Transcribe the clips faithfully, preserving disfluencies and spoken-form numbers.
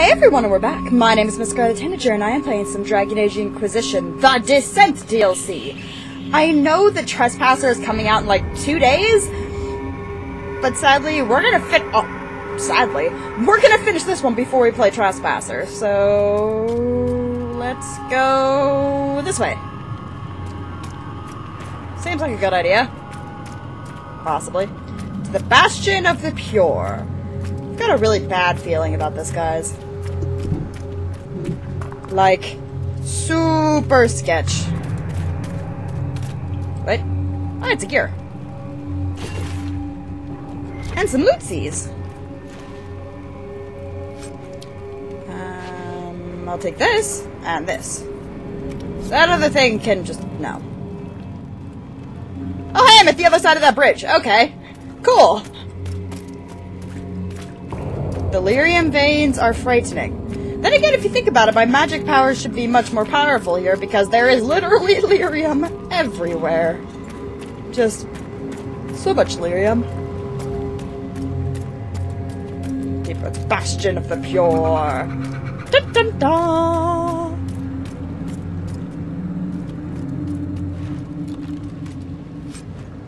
Hey everyone, and we're back. My name is Miss Scarlet Tanager, and I am playing some Dragon Age Inquisition, the Descent D L C. I know that Trespasser is coming out in like two days, but sadly, we're gonna fit. Oh, sadly, we're gonna finish this one before we play Trespasser. So let's go this way. Seems like a good idea. Possibly to the Bastion of the Pure. I've got a really bad feeling about this, guys. Like, super sketch. What? Oh, it's a gear. And some lootsies. Um, I'll take this, and this. That other thing can just, no. Oh, hey, I'm at the other side of that bridge. Okay. Cool. The Lyrium veins are frightening. Then again, if you think about it, my magic powers should be much more powerful here, because there is literally Lyrium everywhere. Just so much Lyrium. Deep breaths. Bastion of the Pure. Dun dun dun!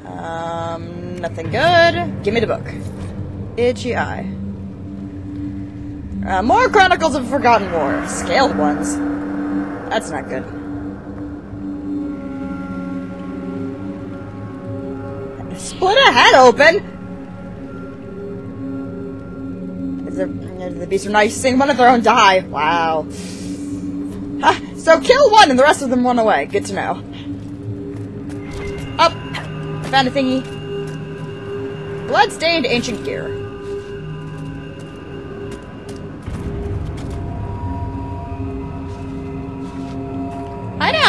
Um, nothing good. Give me the book. Itchy eye. Uh, more Chronicles of Forgotten War. Scaled ones. That's not good. Split a head open! Is there, the beasts are nice. Seeing one of their own die. Wow. Huh, so kill one and the rest of them run away. Good to know. Up. Oh, found a thingy. Bloodstained ancient gear.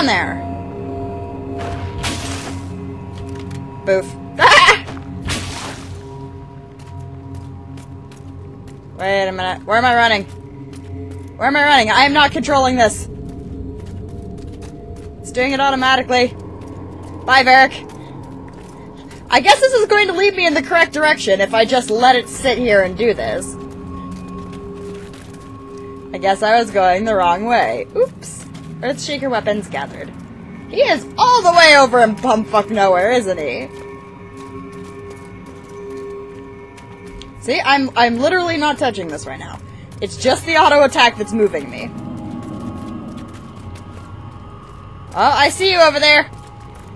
There. Boof. Ah! Wait a minute. Where am I running? Where am I running? I am not controlling this. It's doing it automatically. Bye, Varric. I guess this is going to lead me in the correct direction if I just let it sit here and do this. I guess I was going the wrong way. Oops. Earthshaker weapons gathered. He is all the way over in bumfuck nowhere, isn't he? See, I'm I'm literally not touching this right now. It's just the auto attack that's moving me. Oh, I see you over there.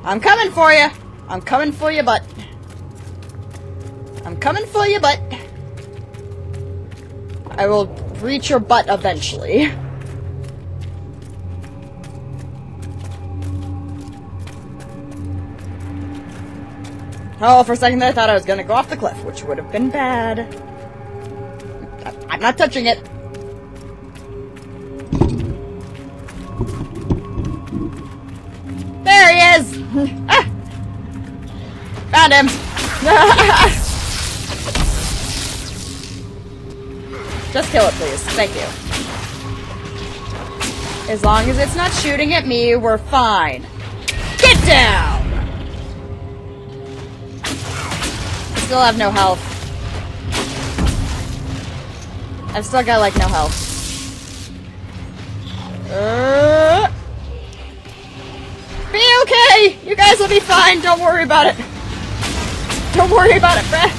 I'm coming for you. I'm coming for your butt. I'm coming for your butt. I will reach your butt eventually. Oh, for a second there, I thought I was going to go off the cliff, which would have been bad. I'm not touching it. There he is! Ah! Found him! Just kill it, please. Thank you. As long as it's not shooting at me, we're fine. Get down! Still have no health. I've still got like no health. Uh, be okay! You guys will be fine, don't worry about it. Don't worry about it, bruh.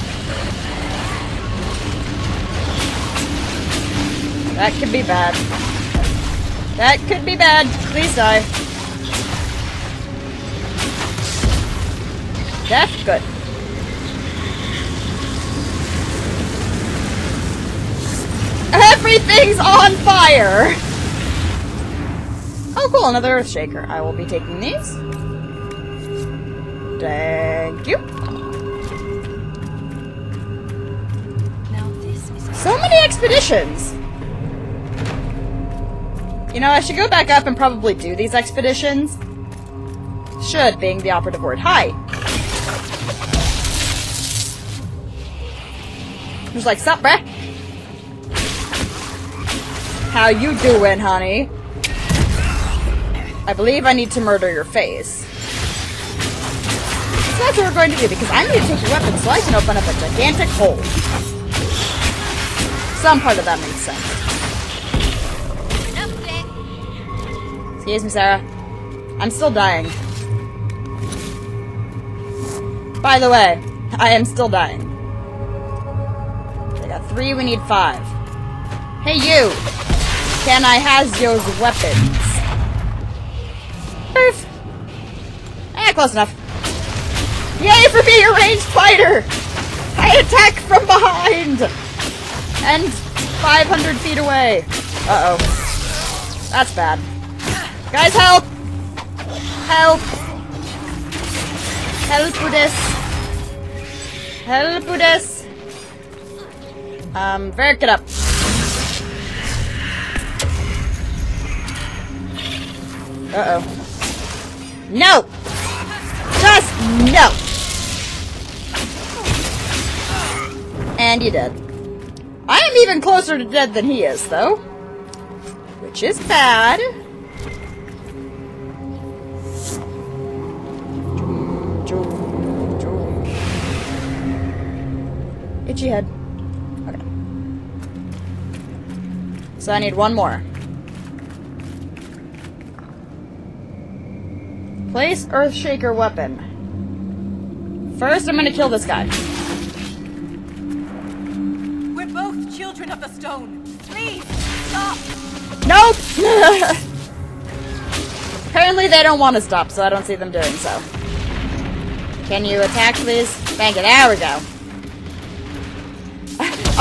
That could be bad. That could be bad. Please die. That's good. Everything's on fire! Oh cool, another Earthshaker. I will be taking these. Thank you. Now this is so many expeditions! You know, I should go back up and probably do these expeditions. Should, being the operative word. Hi! Just like, sup, bruh? How you doing, honey? I believe I need to murder your face. So that's what we're going to do, because I'm going to take your weapon so I can open up a gigantic hole. Some part of that makes sense. Excuse me, Sarah. I'm still dying. By the way, I am still dying. I got three, we need five. Hey, you! Can I has those weapons? Perf! Eh, close enough. Yay for being a ranged fighter! I attack from behind! And five hundred feet away. Uh-oh. That's bad. Guys, help! Help! Help with this. Help with this. Um, Varric, get up. Uh-oh. No! Just no! And you're dead. I am even closer to dead than he is, though. Which is bad. Itchy head. Okay. So I need one more. Place Earthshaker weapon. First, I'm gonna kill this guy. We're both children of the stone. Please, stop! Nope! Apparently they don't want to stop, so I don't see them doing so. Can you attack, please? Thank you. There we go.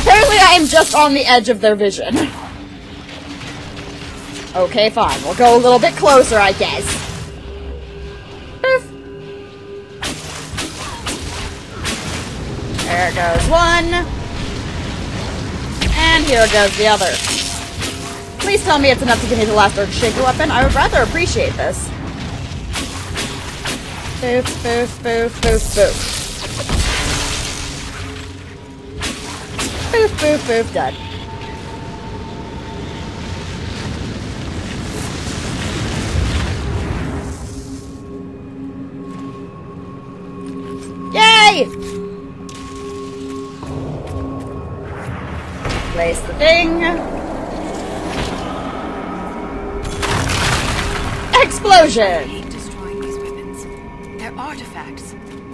Apparently I am just on the edge of their vision. Okay, fine. We'll go a little bit closer, I guess. There goes one. And here goes the other. Please tell me it's enough to give me the last Earthshaker weapon. I would rather appreciate this. Boof, boof, boof, boof, boof. Boof, boof, boof, dead. Yay! Place the thing. Explosion! We hate destroying these weapons. They're artifacts.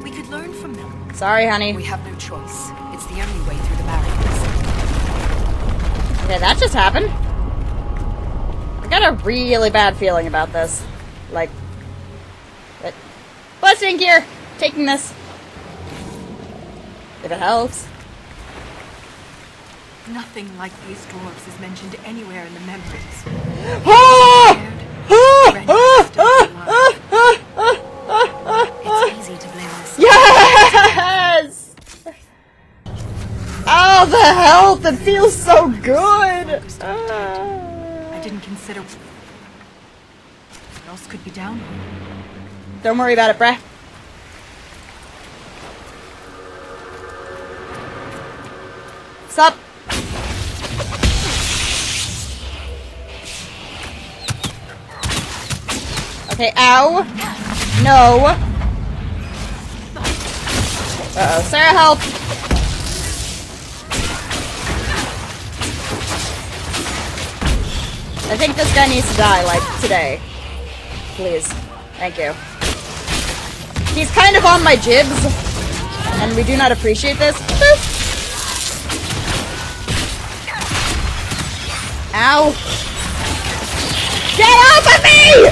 We could learn from them. Sorry, honey. We have no choice. It's the only way through the barriers. Okay, that just happened. I got a really bad feeling about this. Like, but busting gear, taking this. If it helps. Nothing like these dwarves is mentioned anywhere in the memories. It's easy to blame us. Yes! Oh, the health! It feels so good! I didn't consider what else could be down. Don't worry about it, bruh. Sup? Okay, ow. No. Uh-oh. Sarah, help. I think this guy needs to die, like, today. Please. Thank you. He's kind of on my jibs, and we do not appreciate this. Boop. Ow. Get off of me!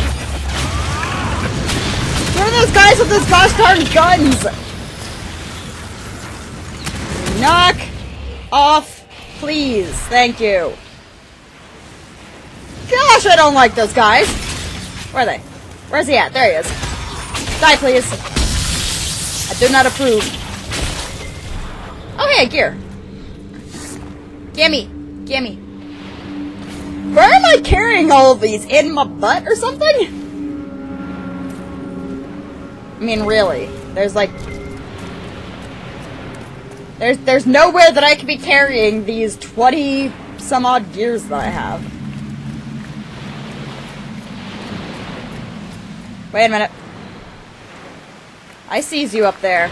Where are those guys with those gosh darn guns? Knock off, please. Thank you. Gosh, I don't like those guys. Where are they? Where's he at? There he is. Die, please. I do not approve. Oh, hey, gear. Gimme. Gimme. Where am I carrying all of these? In my butt or something? I mean, really, there's like, there's there's nowhere that I could be carrying these twenty some odd gears that I have. Wait a minute. I sees you up there.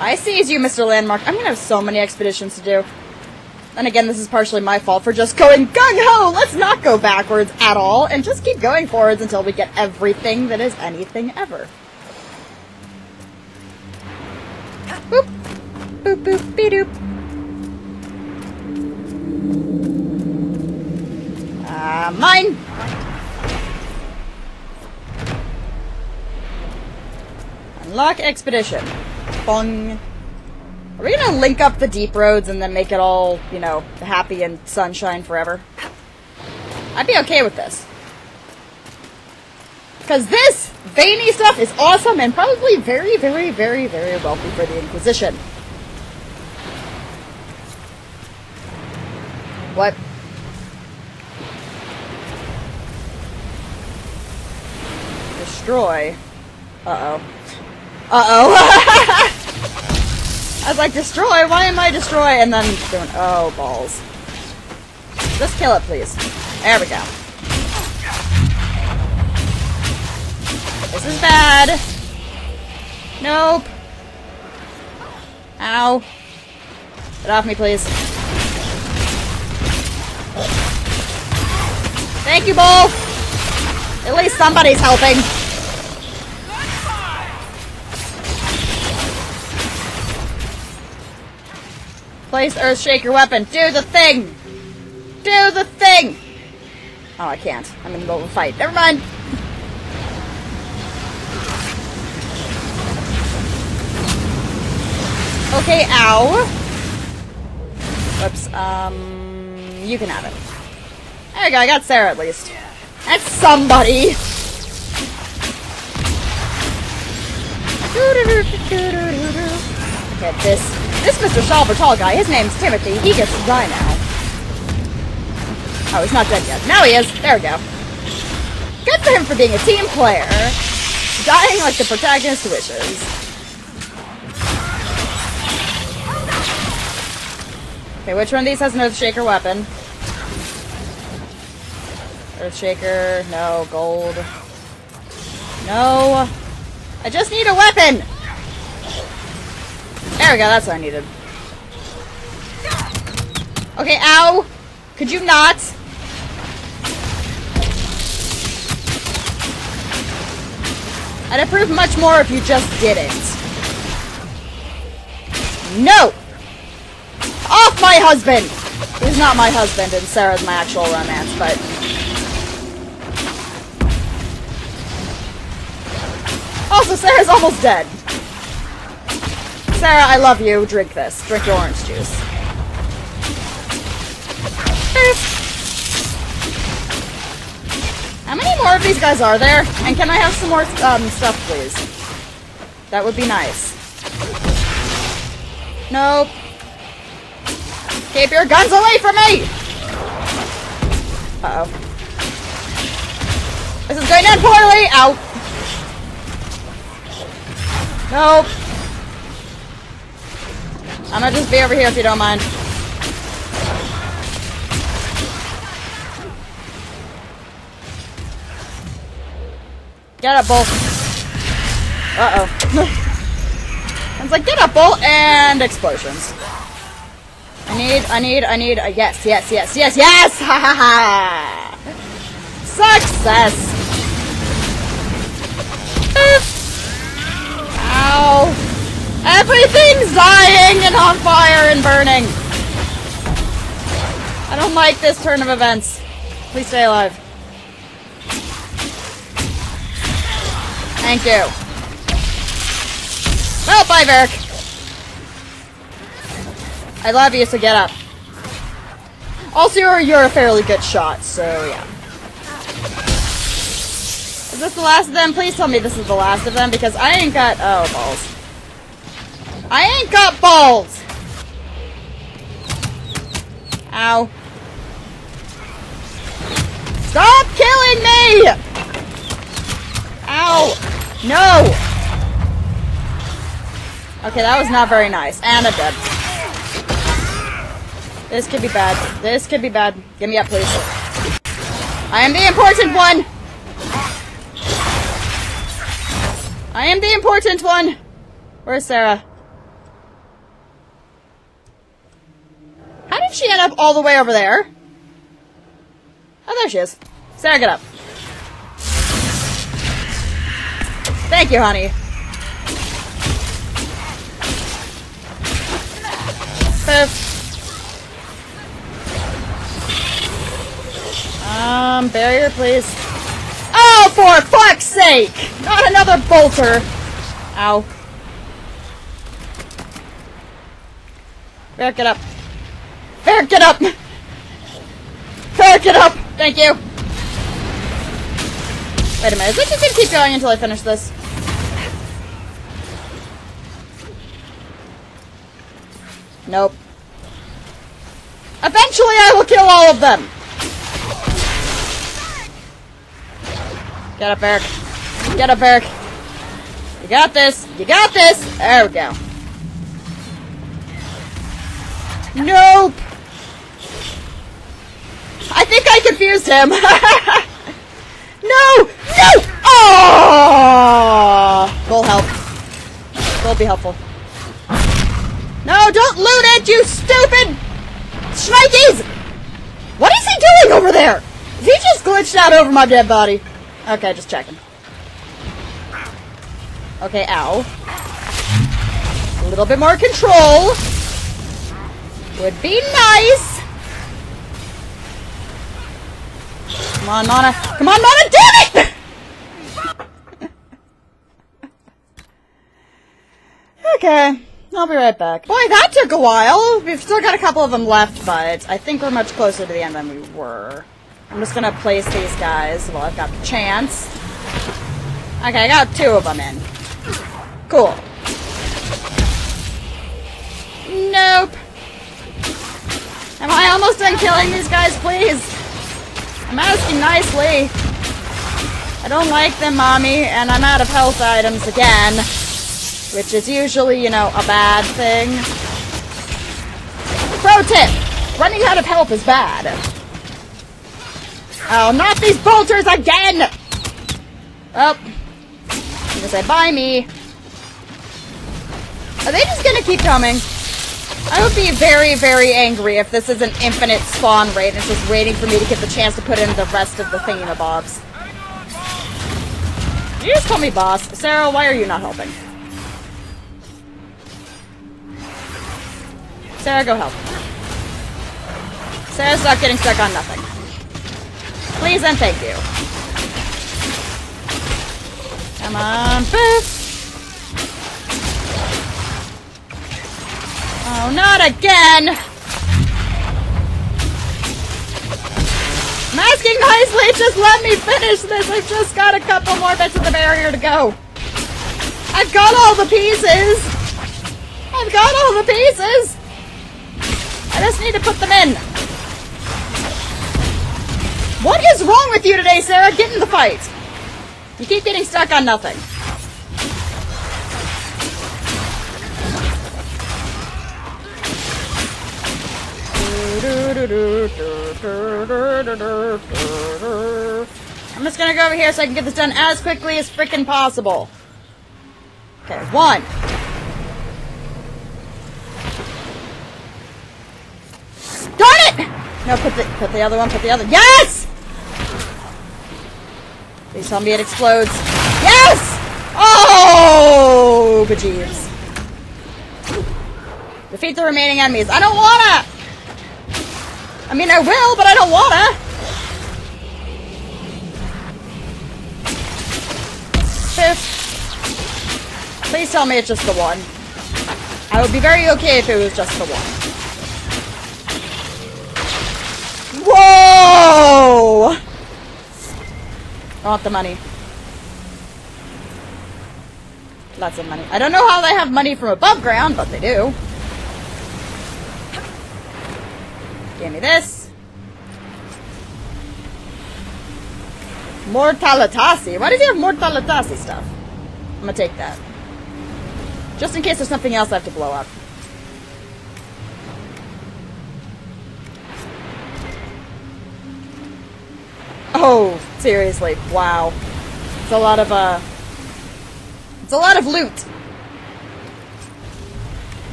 I sees you, Mister Landmark. I'm gonna have so many expeditions to do. And again, this is partially my fault for just going gung ho. Let's not. not go backwards at all, and just keep going forwards until we get everything that is anything ever. Boop. Boop, boop, be-doop. Ah, uh, mine! Unlock expedition. Bong. Are we gonna link up the deep roads and then make it all, you know, happy and sunshine forever? I'd be okay with this. Because this veiny stuff is awesome and probably very, very, very, very wealthy for the Inquisition. What? Destroy. Uh-oh. Uh-oh. I was like, destroy? Why am I destroy? And then doing, oh, balls. Just kill it, please. There we go. This is bad. Nope. Ow. Get off me, please. Thank you, ball. At least somebody's helping. Place Earthshaker weapon. Do the thing! Do the thing! Oh, I can't. I'm in the middle of a fight. Never mind! Okay, ow. Whoops, um... you can have it. There we go, I got Sarah at least. That's somebody! Look at this. This Mister Shaper-Tal guy, his name's Timothy, he gets to die now. Oh, he's not dead yet. Now he is! There we go. Good for him for being a team player. Dying like the protagonist wishes. Okay, which one of these has an Earthshaker weapon? Earthshaker, no, gold. No! I just need a weapon! There we go, that's what I needed. Okay, ow! Could you not? I'd approve much more if you just didn't. No! Off my husband! He's not my husband, and Sarah's my actual romance, but... Also, Sarah's almost dead. Sarah, I love you. Drink this. Drink your orange juice. Boop. How many more of these guys are there? And can I have some more um, stuff, please? That would be nice. Nope. Keep your guns away from me! Uh-oh. This is going down poorly! Ow. Nope. I'm gonna just be over here if you don't mind. Get up, bull. Uh-oh. I was like, get up, bull, and explosions. I need, I need, I need, uh, yes, yes, yes, yes, yes! Ha ha ha! Success! Ow! Everything's dying and on fire and burning! I don't like this turn of events. Please stay alive. Thank you. Well, bye, Varric. I love you, so get up. Also, you're, you're a fairly good shot, so yeah. Is this the last of them? Please tell me this is the last of them, because I ain't got... Oh, balls. I ain't got balls! Ow. Stop killing me! Ow! No! Okay, that was not very nice. And I'm dead. This could be bad. This could be bad. Give me up, please. I am the important one! I am the important one! Where's Sarah? How did she end up all the way over there? Oh, there she is. Sarah, get up. Thank you, honey. Poof. Um, barrier, please. Oh, for fuck's sake! Not another bolter! Ow. Varric, get up. Varric, get up! Varric, get up! Thank you! Wait a minute, is this just gonna keep going until I finish this? Nope. Eventually I will kill all of them! Get up, Varric. Get up, Varric. You got this! You got this! There we go. Nope! I think I confused him! No! No! Oh! Goal help. Goal be helpful. No, don't loot it, you stupid shnikes! What is he doing over there? Is he just glitched out over my dead body? Okay, just checking. Okay, ow. A little bit more control. Would be nice. Come on, Mana. Come on, Mana, damn it! Okay, I'll be right back. Boy, that took a while. We've still got a couple of them left, but I think we're much closer to the end than we were. I'm just gonna place these guys while I've got the chance. Okay, I got two of them in. Cool. Nope. Am I almost done killing these guys, please? I'm asking nicely. I don't like them, mommy, and I'm out of health items again. Which is usually, you know, a bad thing. Pro tip! Running out of health is bad. Oh, not these bolters again! Oh. I'm gonna say, bye me. Are they just gonna keep coming? I would be very, very angry if this is an infinite spawn rate and it's just waiting for me to get the chance to put in the rest of the thingamabobs. Did you just call me boss? Sarah, why are you not helping? Sarah, go help. Sarah's not getting stuck on nothing. Please and thank you. Come on, boost! Oh, not again! I'm asking nicely, just let me finish this! I've just got a couple more bits of the barrier to go. I've got all the pieces! I've got all the pieces! I just need to put them in. What is wrong with you today, Sarah? Get in the fight! You keep getting stuck on nothing. I'm just gonna go over here so I can get this done as quickly as frickin' possible. Okay, one. Darn it! No, put the put the other one, put the other. Yes! Please tell me it explodes. Yes! Oh, bejeebs. Defeat the remaining enemies. I don't wanna! I mean, I will, but I don't wanna! Fifth. Please tell me it's just the one. I would be very okay if it was just the one. Whoa! I want the money. Lots of money. I don't know how they have money from above ground, but they do. Give me this. Mortalitasi. Why does he have Mortalitasi stuff? I'm gonna take that. Just in case there's something else I have to blow up. Oh, seriously. Wow. It's a lot of, uh... It's a lot of loot.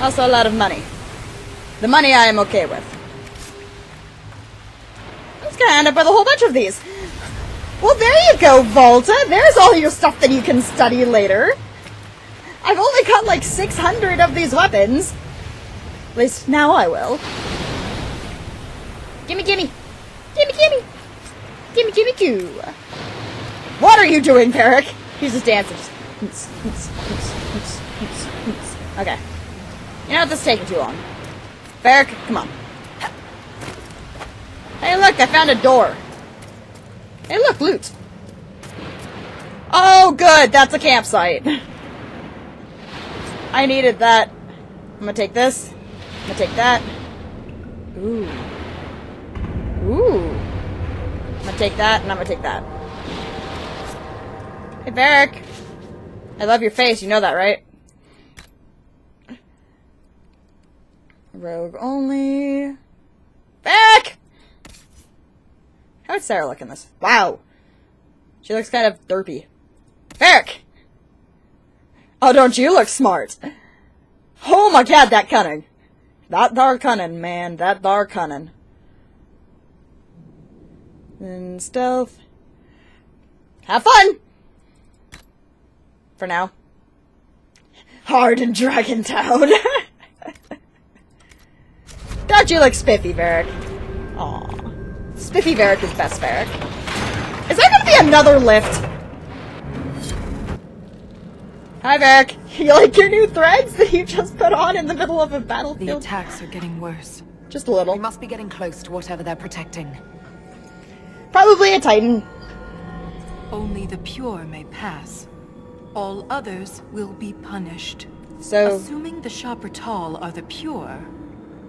Also a lot of money. The money I am okay with. I'm just to end up with a whole bunch of these. Well, there you go, Volta. There's all your stuff that you can study later. I've only got like six hundred of these weapons. At least now I will. Gimme, gimme. Gimme, gimme. Gimme, gimme, goo. What are you doing, Varric? He's just dancing. Okay. You know what? This is taking too long. Varric, come on. Hey, look, I found a door. Hey, look, loot. Oh, good, that's a campsite. I needed that. I'm gonna take this. I'm gonna take that. Ooh. Ooh. I'm gonna take that, and I'm gonna take that. Hey, Varric. I love your face, you know that, right? Rogue only. Varric! How would Sarah look in this? Wow. She looks kind of derpy. Varric! Oh, don't you look smart? Oh my god, that cunning. That dar cunning, man. That dar cunning. And stealth. Have fun! For now. Hard in Dragon Town. Don't you look spiffy, Varric? Aww. Spiffy Varric is best Varric. Is there gonna be another lift? Hi, Varric. You like your new threads that you just put on in the middle of a battlefield? The attacks are getting worse. Just a little. We must be getting close to whatever they're protecting. Probably a Titan. Only the pure may pass. All others will be punished. So, assuming the Shaper-Tal are the pure,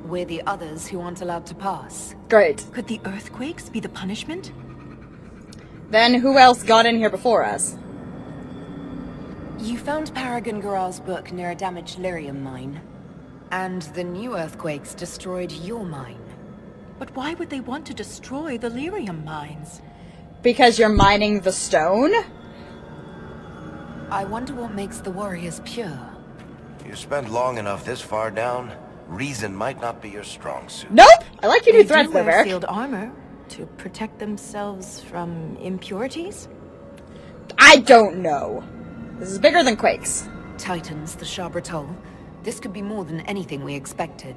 we're the others who aren't allowed to pass. Great. Could the earthquakes be the punishment? Then who else got in here before us? You found Paragon Garal's book near a damaged Lyrium mine. And the new earthquakes destroyed your mine. But why would they want to destroy the Lyrium mines? Because you're mining the stone? I wonder what makes the warriors pure. You spent long enough this far down. Reason might not be your strong suit. Nope! I like your new thread, Varric. They wear sealed armor to protect themselves from impurities? I don't know. This is bigger than quakes. Titans, the Shaper-Tal. This could be more than anything we expected.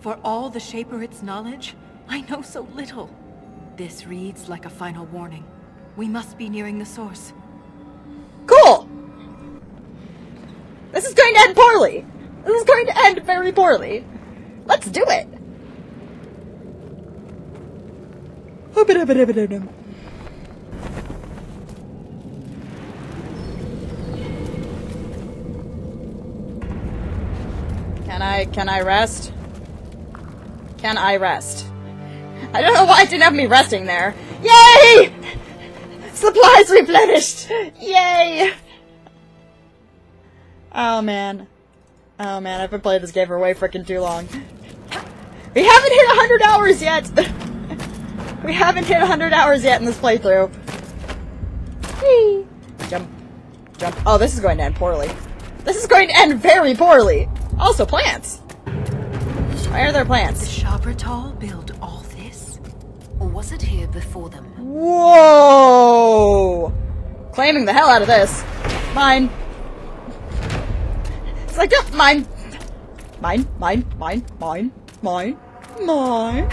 For all the Shaperit's knowledge, I know so little. This reads like a final warning. We must be nearing the source. Cool! This is going to end poorly. This is going to end very poorly. Let's do it! Can I, can I rest? Can I rest? I don't know why it didn't have me resting there. Yay! Supplies replenished! Yay! Oh man. Oh man, I've been playing this game for way frickin' too long. We haven't hit a hundred hours yet! We haven't hit a hundred hours yet in this playthrough. Whee! Jump. Jump. Oh, this is going to end poorly. This is going to end very poorly! Also, plants! Why are there plants? Did the Shaper-Tal build all this? Or was it here before them? Whoa! Claiming the hell out of this. Mine. It's like, oh, mine. Mine, mine, mine, mine, mine, mine.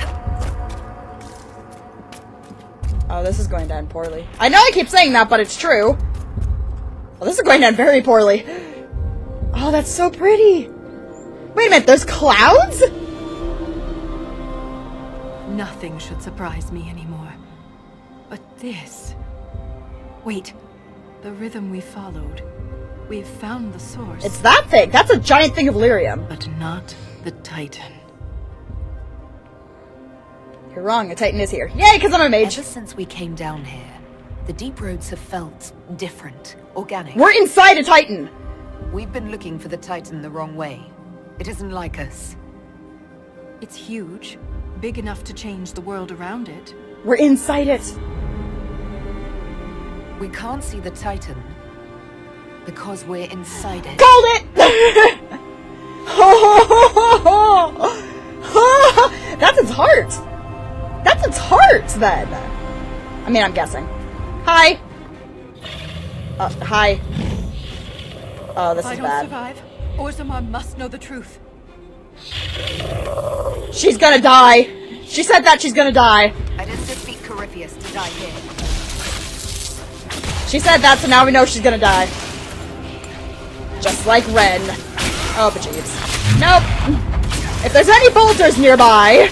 Oh, this is going to end poorly. I know I keep saying that, but it's true. Well, this is going to end very poorly. Oh, that's so pretty. Wait a minute, there's clouds? Nothing should surprise me anymore. But this... Wait, the rhythm we followed. We've found the source. It's that thing! That's a giant thing of Lyrium. But not the Titan. You're wrong, a Titan is here. Yay, because I'm a mage! Ever since we came down here, the deep roads have felt different, organic. We're inside a Titan! We've been looking for the Titan the wrong way. It isn't like us. It's huge, big enough to change the world around it. We're inside it! We can't see the Titan. Because we're inside it. Called it! That's his heart! That's its heart, then! I mean, I'm guessing. Hi! Uh, hi. Oh, this is bad. If I don't survive, Orzammar must know the truth. She's gonna die! She said that she's gonna die! I didn't defeat Corinthius to die here. She said that, so now we know she's gonna die. Just like Ren. Oh, but jeez. Nope! If there's any boulders nearby!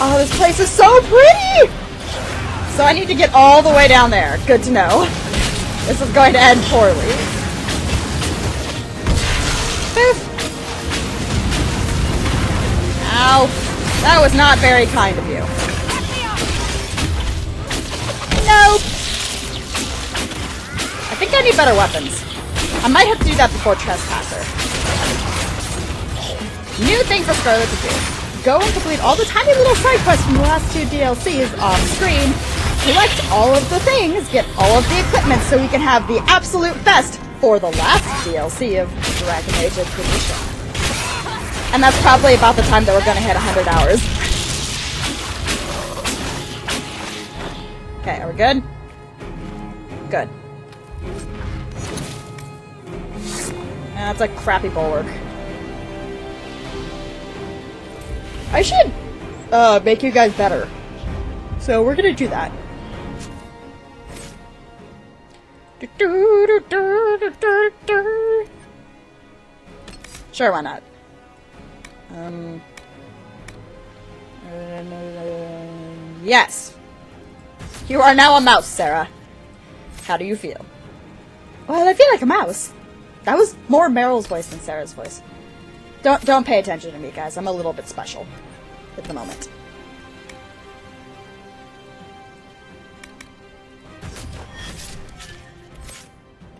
Oh, this place is so pretty! So I need to get all the way down there. Good to know. This is going to end poorly. Boop. Ow. That was not very kind of you. Nope. I think I need better weapons. I might have to do that before Trespasser. New thing for Scarlet to do. Go and complete all the tiny little side quests from the last two D L Cs off screen. Collect all of the things, get all of the equipment so we can have the absolute best for the last D L C of Dragon Age Inquisition. And that's probably about the time that we're gonna hit one hundred hours. Okay, are we good? Good. That's a crappy bulwark. I should uh, make you guys better. So we're gonna do that. Sure, why not? Um, yes. You are now a mouse, Sarah. How do you feel? Well, I feel like a mouse. That was more Meryl's voice than Sarah's voice. Don't don't pay attention to me, guys. I'm a little bit special at the moment.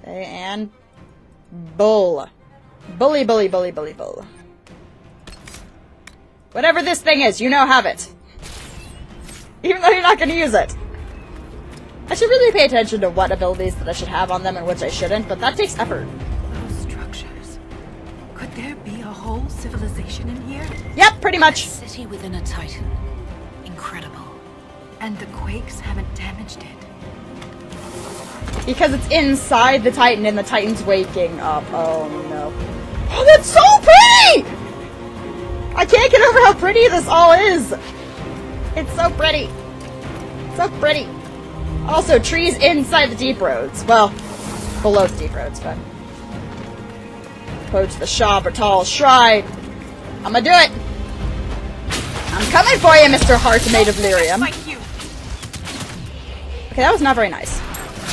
Okay, and bull. Bully, bully, bully, bully, bull. Whatever this thing is, you now have it. Even though you're not going to use it. I should really pay attention to what abilities that I should have on them and which I shouldn't, but that takes effort. There be a whole civilization in here? Yep, pretty much. A city within a Titan. Incredible. And the quakes haven't damaged it. Because it's inside the Titan and the Titan's waking up. Oh no. Oh, that's so pretty! I can't get over how pretty this all is. It's so pretty. So pretty. Also, trees inside the deep roads. Well, below the deep roads, but... Approach the Shaper-Tal shrine. I'ma do it. I'm coming for you, Mister Heart made of Lyrium. Okay, that was not very nice.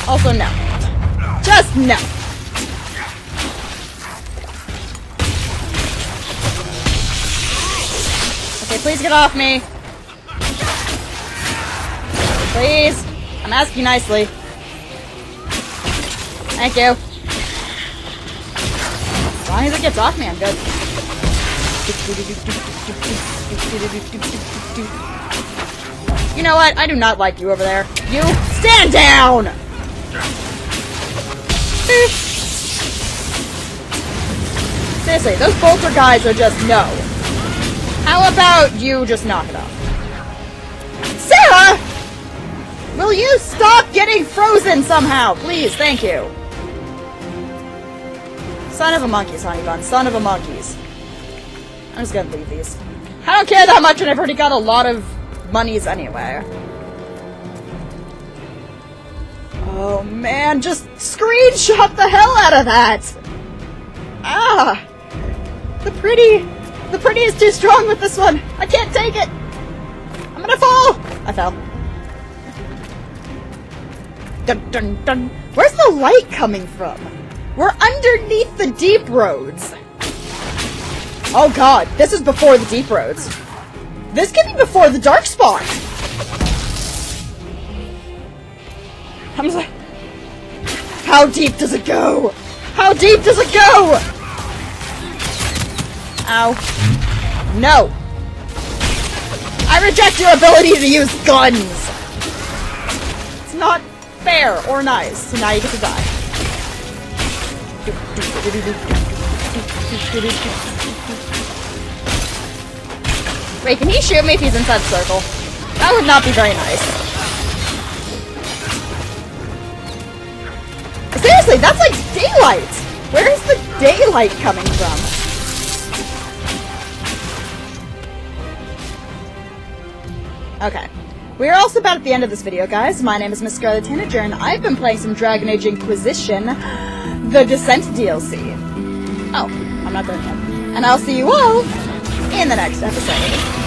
Also, no. Just no. Okay, please get off me. Please. I'm asking nicely. Thank you. As long as it gets off me, I'm good. You know what? I do not like you over there. You stand down! Seriously, those bolter guys are just no. How about you just knock it off? Sarah! Will you stop getting frozen somehow? Please, thank you. Son of a monkeys, honey bun. Son of a monkeys. I'm just gonna leave these. I don't care that much, and I've already got a lot of monies anyway. Oh man, just screenshot the hell out of that! Ah! The pretty... The pretty is too strong with this one! I can't take it! I'm gonna fall! I fell. Dun dun dun. Where's the light coming from? We're underneath the deep roads! Oh god, this is before the deep roads. This could be before the dark spot! I'm just like... How deep does it go? How deep does it go? Ow. No! I reject your ability to use guns! It's not fair or nice, so now you get to die. Wait, can he shoot me if he's inside the circle? That would not be very nice. Seriously, that's like daylight! Where's the daylight coming from? Okay. We're also about at the end of this video, guys. My name is Miss Scarlet Tanager, and I've been playing some Dragon Age Inquisition, the Descent D L C. Oh, I'm not done yet. And I'll see you all in the next episode.